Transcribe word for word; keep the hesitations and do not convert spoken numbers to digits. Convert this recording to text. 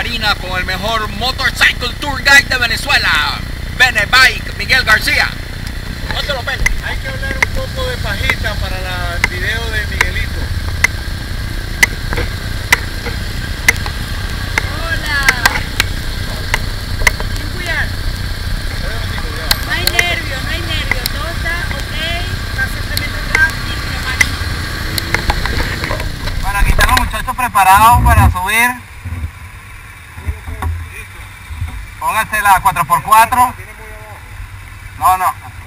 Marina con el mejor Motorcycle Tour Guide de Venezuela, Bene Bike, Miguel García. No te lo pelo. Hay que hablar un poco de pajita para el video de Miguelito. Hola. Sin cuidar. No hay nervios, no hay nervios. Todo está ok. Está simplemente fácil. Bueno, aquí están los muchachos preparados para subir. Pónganse la cuatro por cuatro. No, no.